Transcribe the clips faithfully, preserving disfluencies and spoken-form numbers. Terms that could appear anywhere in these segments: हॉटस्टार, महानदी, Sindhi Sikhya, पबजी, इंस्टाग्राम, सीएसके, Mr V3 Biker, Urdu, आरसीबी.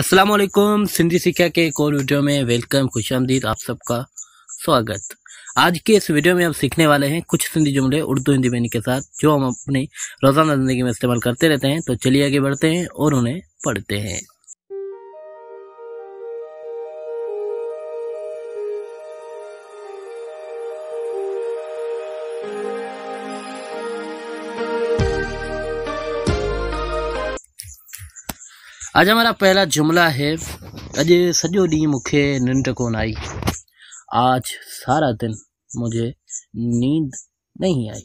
अस्सलाम वालेकुम, सिंधी सिख्या के एक और वीडियो में वेलकम, खुशामदीद, आप सबका स्वागत। आज के इस वीडियो में हम सीखने वाले हैं कुछ सिंधी जुमले उर्दू हिंदी मीनिंग के साथ, जो हम अपनी रोज़ाना ज़िंदगी में इस्तेमाल करते रहते हैं। तो चलिए आगे बढ़ते हैं और उन्हें पढ़ते हैं। आज हमारा पहला जुमला है, अज सजो डी मुखे निंड कोन आई। आज सारा दिन मुझे नींद नहीं आई,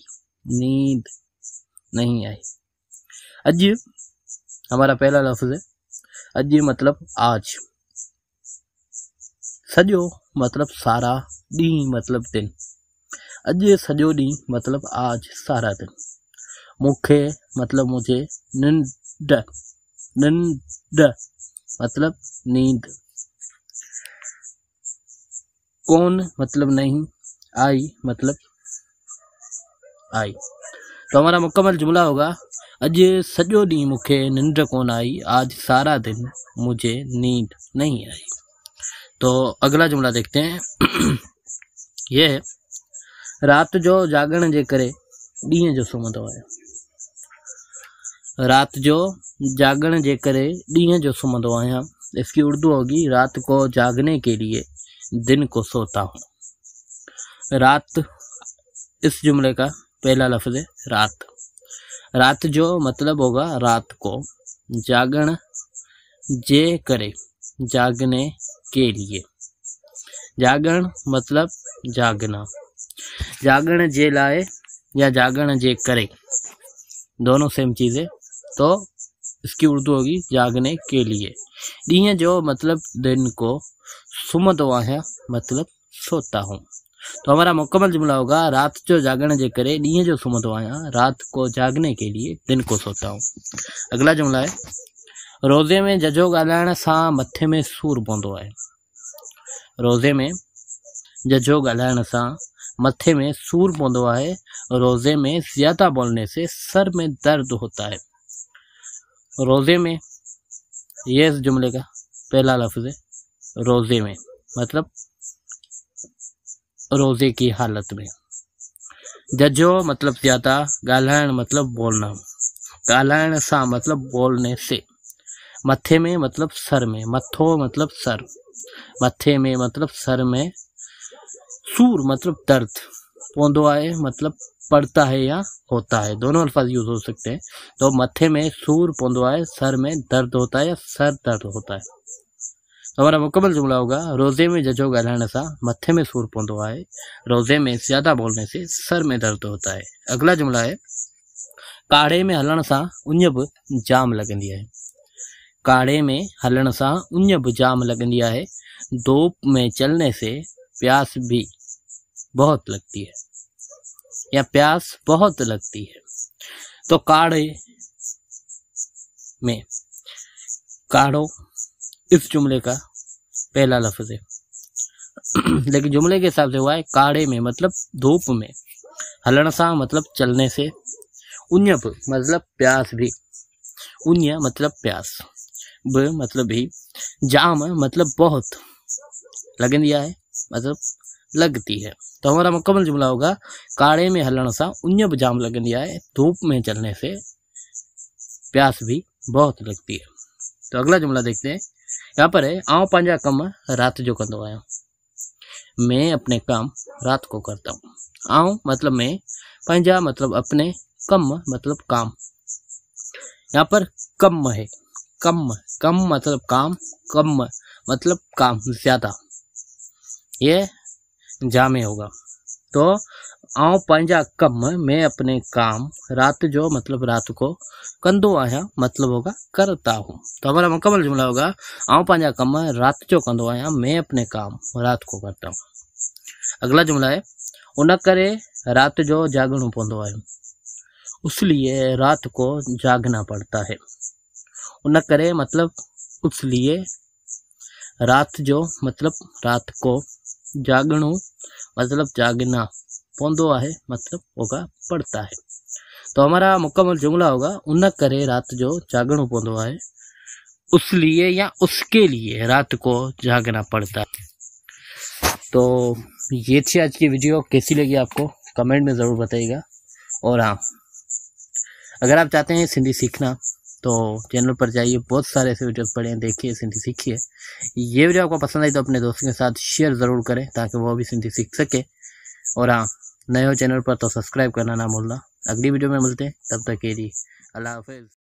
नींद नहीं आई। अज हमारा पहला लफ्ज़ है अज, मतलब आज। सजो मतलब सारा, डी मतलब दिन। अज सजो डी मतलब आज सारा दिन। मुखे मतलब मुझे, निंड निंद मतलब नींद, कौन मतलब नहीं, आई मतलब आई। तो हमारा मुकम्मल जुमला होगा अज सजो डी मुखे निंड कोन आई। आज सारा दिन मुझे नींद नहीं आई। तो अगला जुमला देखते हैं। ये है रात जो जागण जे करे डी जो सुमंदो आया। रात जो जागण जे करे डीह जो सुमंदो आया। इसकी उर्दू होगी रात को जागने के लिए दिन को सोता हूँ। रात इस जुमले का पहला लफ्ज़ है रात। रात जो मतलब होगा रात को, जागण जे करे जागने के लिए। जागण मतलब जागना, जागण जे लाए या जागण जे करे, दोनों सेम चीज़ है। तो इसकी उर्दू होगी जागने के लिए। डीह जो मतलब दिन को, सुमंदो आहियां मतलब सोता हूँ। तो हमारा मुकम्मल जुमला होगा रात जो जागण जे करे डीह जो सुमंदो आहियां। रात को जागने के लिए दिन को सोता हूँ। अगला जुमला है रोज़े में जजो ॻाल्हाइण सां मथे में सूर पवंदो आहे। रोज़े में जजो ॻाल्हाइण सां मथे में सूर पवंदो आहे। रोज़े में ज़्यादा बोलने से सर में दर्द होता है। रोज़े में, ये इस जुमले का पहला लफ्ज़ है रोज़े में, मतलब रोज़े की हालत में। जजो मतलब ज़्यादा, ॻाल्हाइण मतलब बोलना। ॻाल्हाइण सां मतलब बोलने से, मथे में मतलब सर में। मथो मतलब सर, मथे में मतलब सर में, सूर मतलब दर्द, पवंदो आहे मतलब पड़ता है या होता है, दोनों अल्फाज यूज़ हो सकते हैं। तो मथे में सूर पवंदो आहे, सर में दर्द होता है या सर दर्द होता है। तो हमारा मुकम्मल जुमला होगा रोज़े में जजो ॻाल्हाइण सां मथे में सूर पवंदो आहे। रोज़े में ज़्यादा बोलने से सर में दर्द होता है। अगला जुमला है काढ़े में हलण सां उञ बि जाम लॻंदी आहे। काढ़े में हलण सां उञ बि जाम लॻंदी आहे। धूप में चलने से प्यास भी बहुत लगती है या प्यास बहुत लगती है। तो काढ़े में, काढ़ो इस जुमले का पहला लफ्ज़ है, लेकिन जुमले के हिसाब से हुआ है काढ़े में मतलब धूप में, हलण सां मतलब चलने से, उञ मतलब प्यास भी, उञ मतलब प्यास, ब मतलब भी, जाम मतलब बहुत, लगंदी आहे मतलब लगती है। तो हमारा मुकम्मल जुमला होगा काढ़े में हलण सां उञ बि जाम लॻंदी आहे, धूप में चलने से प्यास भी बहुत लगती है। तो अगला जुमला देखते हैं। यहाँ पर है आऊं पंहिंजा कम रात जो कंदो आहियां। मैं अपने काम रात को करता हूँ। आऊं मतलब मैं, पंहिंजा मतलब अपने, कम मतलब काम। यहाँ पर कम है, कम कम मतलब काम, कम मतलब काम ज़्यादा, ये जामे होगा। तो आऊं पंहिंजा कम, मैं अपने काम, रात जो मतलब रात को, कंदो आहियां मतलब होगा करता हूँ। तो हमारा मुकम्मल जुमला होगा आऊं पंहिंजा कम रात जो कंदो आहियां, मैं अपने काम रात को करता हूँ। अगला जुमला है उन करे रात जो जागणो पवंदो आहे। उसलिए रात को जागना पड़ता है। उन करे मतलब उसलिए, रात जो मतलब रात को, जागणो मतलब जागना, पवंदो आहे मतलब होगा पड़ता है। तो हमारा मुकम्मल जुमला होगा उन करे रात जो जागणो पवंदो आहे। उस लिए या उसके लिए रात को जागना पड़ता है। तो ये थी आज की वीडियो, कैसी लगी आपको कमेंट में ज़रूर बताइएगा। और हाँ, अगर आप चाहते हैं सिंधी सीखना तो चैनल पर जाइए, बहुत सारे ऐसे वीडियोस पड़े हैं, देखिए सिंधी सीखिए। ये वीडियो आपको पसंद आई तो अपने दोस्तों के साथ शेयर ज़रूर करें ताकि वो भी सिंधी सीख सके। और हाँ, नए हो चैनल पर तो सब्सक्राइब करना ना भूलना। अगली वीडियो में मिलते हैं, तब तक के लिए अल्लाह हाफिज़।